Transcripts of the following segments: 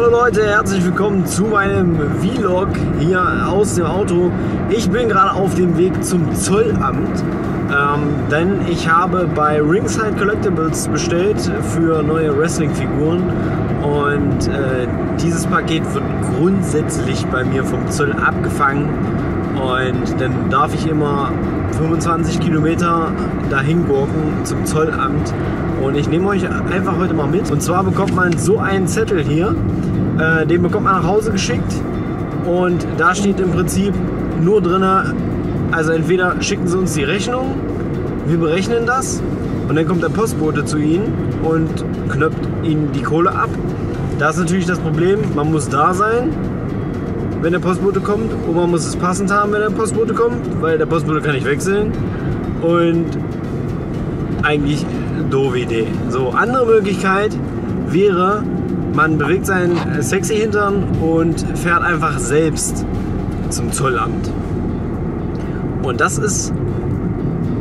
Hallo Leute, herzlich willkommen zu meinem Vlog hier aus dem Auto. Ich bin gerade auf dem Weg zum Zollamt, denn ich habe bei Ringside Collectibles bestellt für neue Wrestling-Figuren und dieses Paket wird grundsätzlich bei mir vom Zoll abgefangen und dann darf ich immer 25 Kilometer dahin gurken zum Zollamt. Und ich nehme euch einfach heute mal mit. Und zwar bekommt man so einen Zettel hier. Den bekommt man nach Hause geschickt. Und da steht im Prinzip nur drin, also entweder schicken sie uns die Rechnung, wir berechnen das. Und dann kommt der Postbote zu ihnen und knöpft ihnen die Kohle ab. Das ist natürlich das Problem, man muss da sein, wenn der Postbote kommt. Und man muss es passend haben, wenn der Postbote kommt, weil der Postbote kann nicht wechseln. Und eigentlich doofe Idee. So, andere Möglichkeit wäre, man bewegt seinen sexy Hintern und fährt einfach selbst zum Zollamt. Und das ist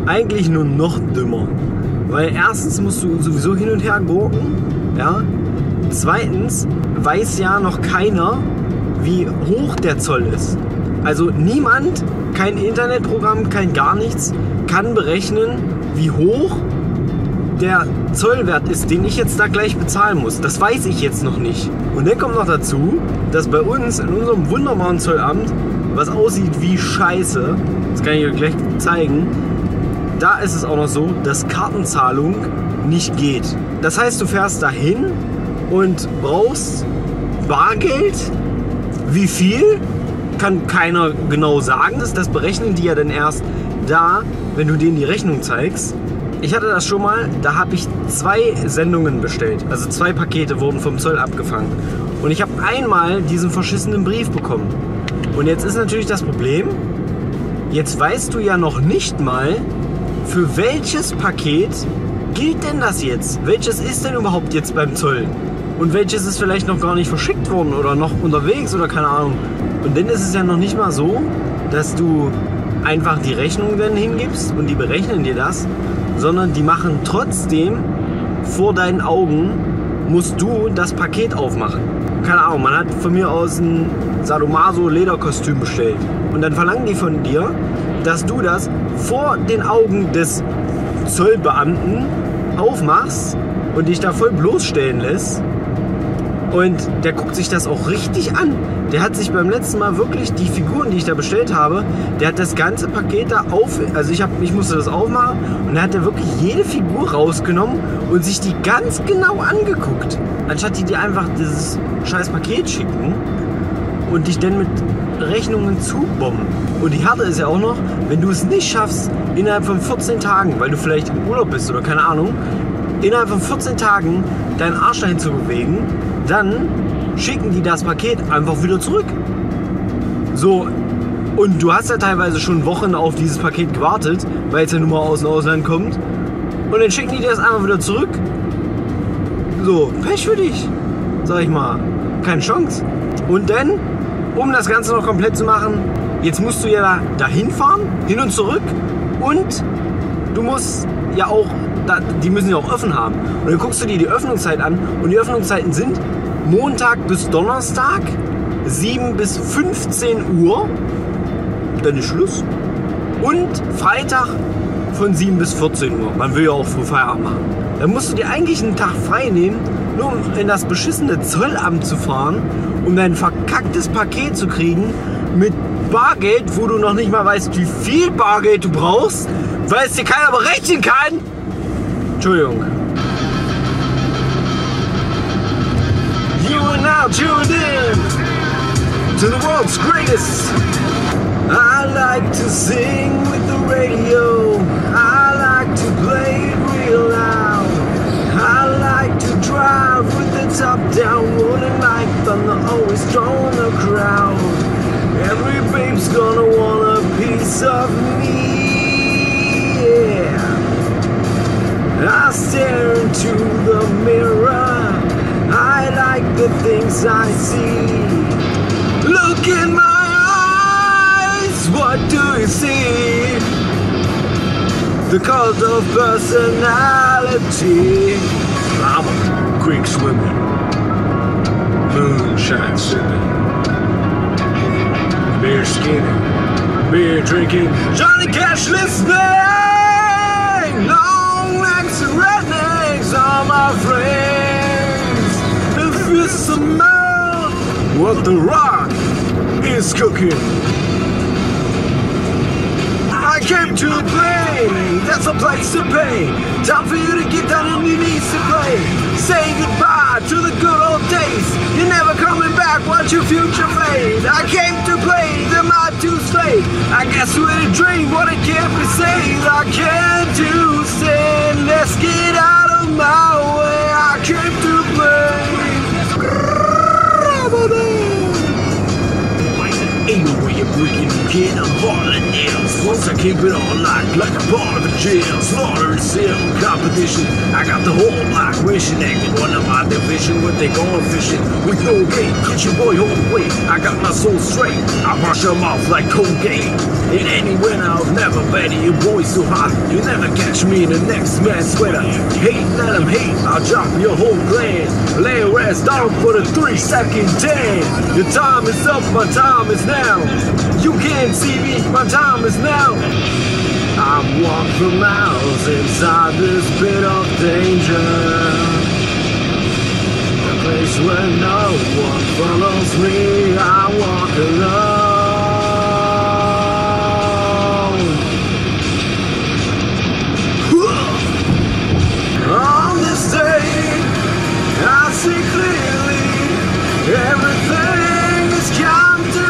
eigentlich nur noch dümmer, weil erstens musst du sowieso hin und her gurken, ja. Zweitens weiß ja noch keiner, wie hoch der Zoll ist. Also niemand, kein Internetprogramm, kein gar nichts, kann berechnen, wie hoch der Zollwert ist, den ich jetzt da gleich bezahlen muss. Das weiß ich jetzt noch nicht. Und dann kommt noch dazu, dass bei uns in unserem wunderbaren Zollamt, was aussieht wie Scheiße, das kann ich euch gleich zeigen, da ist es auch noch so, dass Kartenzahlung nicht geht. Das heißt, du fährst dahin und brauchst Bargeld. Wie viel? Kann keiner genau sagen. Das berechnen die ja dann erst da, wenn du denen die Rechnung zeigst. Ich hatte das schon mal, da habe ich 2 Sendungen bestellt, also 2 Pakete wurden vom Zoll abgefangen und ich habe einmal diesen verschissenen Brief bekommen. Und jetzt ist natürlich das Problem, jetzt weißt du ja noch nicht mal, für welches Paket gilt denn das jetzt? Welches ist denn überhaupt jetzt beim Zoll? Und welches ist vielleicht noch gar nicht verschickt worden oder noch unterwegs oder keine Ahnung. Und dann ist es ja noch nicht mal so, dass du einfach die Rechnung dann hingibst und die berechnen dir das, sondern die machen trotzdem vor deinen Augen, musst du das Paket aufmachen. Keine Ahnung, man hat von mir aus ein Sadomaso-Lederkostüm bestellt und dann verlangen die von dir, dass du das vor den Augen des Zollbeamten aufmachst und dich da voll bloßstellen lässt. Und der guckt sich das auch richtig an. Der hat sich beim letzten Mal wirklich die Figuren, die ich da bestellt habe, der hat das ganze Paket da auf... Also ich musste das aufmachen und da hat er wirklich jede Figur rausgenommen und sich die ganz genau angeguckt. Anstatt die einfach dieses scheiß Paket schicken und dich dann mit Rechnungen zubomben. Und die Härte ist ja auch noch, wenn du es nicht schaffst, innerhalb von 14 Tagen, weil du vielleicht im Urlaub bist oder keine Ahnung, innerhalb von 14 Tagen deinen Arsch dahin zu bewegen, dann schicken die das Paket einfach wieder zurück. So, und du hast ja teilweise schon Wochen auf dieses Paket gewartet, weil es ja nun mal aus dem Ausland kommt. Und dann schicken die das einfach wieder zurück. So, Pech für dich, sag ich mal. Keine Chance. Und dann, um das Ganze noch komplett zu machen, jetzt musst du ja dahin fahren, hin und zurück. Und du musst ja auch, die müssen ja auch offen haben. Und dann guckst du dir die Öffnungszeit an und die Öffnungszeiten sind Montag bis Donnerstag 7 bis 15 Uhr, dann ist Schluss, und Freitag von 7 bis 14 Uhr. Man will ja auch früh Feierabend machen. Dann musst du dir eigentlich einen Tag frei nehmen, nur um in das beschissene Zollamt zu fahren, um dein verkacktes Paket zu kriegen mit Bargeld, wo du noch nicht mal weißt, wie viel Bargeld du brauchst, weil es dir keiner berechnen kann. Entschuldigung. You are now tuned in to the world's greatest. I like to sing with the radio. I like to play it real loud. I like to drive with the top down. Warning like thunder, always drawing a crowd. Every babe's gonna want a piece of me. Yeah. I stare into the mirror, I like the things I see. Look in my eyes, what do you see? The cult of personality. I'm a Greek swimmer. moonshine sipping, beer skinning, beer drinking, Johnny Cash listening, long necks and rednecks are my friends. If you smell what the rock is cooking, I came to play, that's a place to pay. Time for you to get down on your knees to play. Say goodbye to the good old days. You're never coming back, watch your future fade. I came to play, they're my two slave. I guess we're a dream, what it can't be saved. I can't do sin, let's get out of my way. I came to play. Ain't no way you're breaking, kid, I'm harder than nails. Once I keep it on like a part of the jail. Slaughter and sin, competition, I got the whole block wishing. Acting one of my division, what they going fishing. With no bait, get your boy all the way. I got my soul straight, I wash them off like Colgate. In any winter, I'll never bet your boy's so hot. You'll never catch me in the next man's sweater. Hate, let them hate, I'll drop your whole plan. Lay your ass down for the 3-second tan. Your time is up, my time is now. You can't see me, my time is now. I've walked for miles inside this pit of danger, a place where no one follows me. I walk alone. On this day, I see clearly everything has come to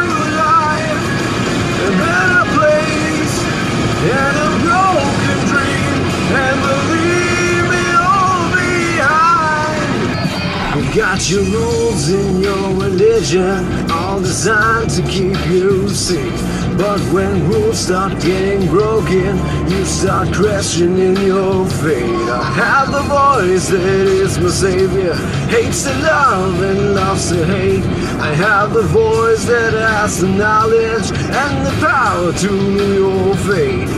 better place and a broken dream, and believe it all behind. You got your rules in your religion, all designed to keep you safe. But when rules start getting broken, you start questioning your fate. I have the voice that is my savior, hates to love and loves to hate. I have the voice that has the knowledge and the power to your fate.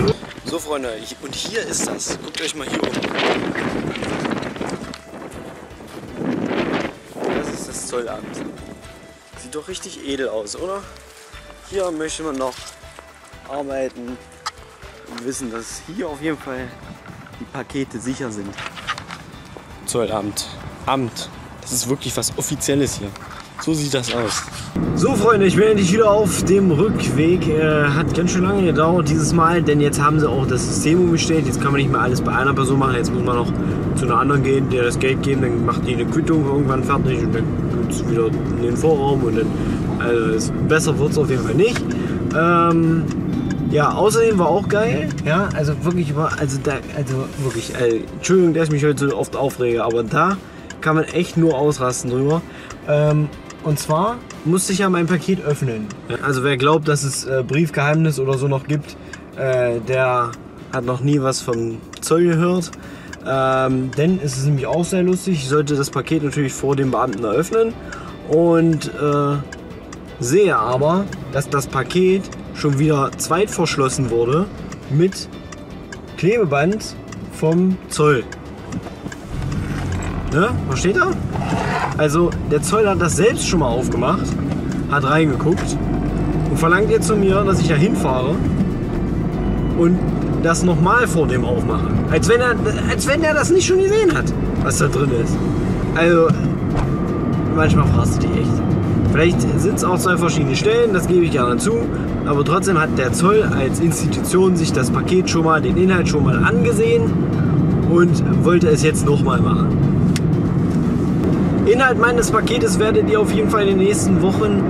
So Freunde, und hier ist das. Guckt euch mal hier um. Das ist das Zollamt. Sieht doch richtig edel aus, oder? Hier möchte man noch arbeiten und wissen, dass hier auf jeden Fall die Pakete sicher sind. Zollamt. Amt. Das ist wirklich was Offizielles hier. So sieht das aus. So Freunde, ich bin endlich wieder auf dem Rückweg. Hat ganz schön lange gedauert dieses Mal, denn jetzt haben sie auch das System umgestellt. Jetzt kann man nicht mehr alles bei einer Person machen. Jetzt muss man noch zu einer anderen gehen, der das Geld geben. Dann macht die eine Quittung irgendwann fertig und dann geht es wieder in den Vorraum. Und dann, also besser wird es auf jeden Fall nicht. Ja, außerdem war auch geil, ja, also wirklich, Entschuldigung, dass ich mich heute so oft aufrege, aber da kann man echt nur ausrasten drüber. Und zwar musste ich ja mein Paket öffnen. Also wer glaubt, dass es Briefgeheimnis oder so noch gibt, der hat noch nie was vom Zoll gehört. Denn es ist nämlich auch sehr lustig, ich sollte das Paket natürlich vor dem Beamten eröffnen und sehe aber, dass das Paket schon wieder zweitverschlossen wurde mit Klebeband vom Zoll. Ne? Was steht da? Also der Zoll hat das selbst schon mal aufgemacht, hat reingeguckt und verlangt jetzt von mir, dass ich da hinfahre und das nochmal vor dem aufmache. Als wenn er das nicht schon gesehen hat, was da drin ist. Also manchmal fragst du dich echt. Vielleicht sind es auch zwei verschiedene Stellen, das gebe ich gerne zu, aber trotzdem hat der Zoll als Institution sich das Paket schon mal, den Inhalt schon mal angesehen und wollte es jetzt nochmal machen. Inhalt meines Paketes werdet ihr auf jeden Fall in den nächsten Wochen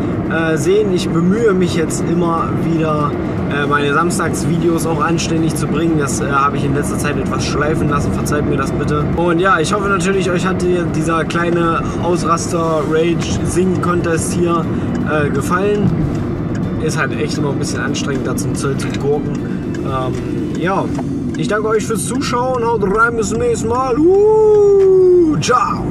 sehen. Ich bemühe mich jetzt immer wieder, meine Samstagsvideos auch anständig zu bringen. Das habe ich in letzter Zeit etwas schleifen lassen. Verzeiht mir das bitte. Und ja, ich hoffe natürlich, euch hat dieser kleine Ausraster-Rage-Sing-Contest hier gefallen. Ist halt echt immer ein bisschen anstrengend, da zum Zoll zu gurken. Ja, ich danke euch fürs Zuschauen. Haut rein, bis zum nächsten Mal. Ciao!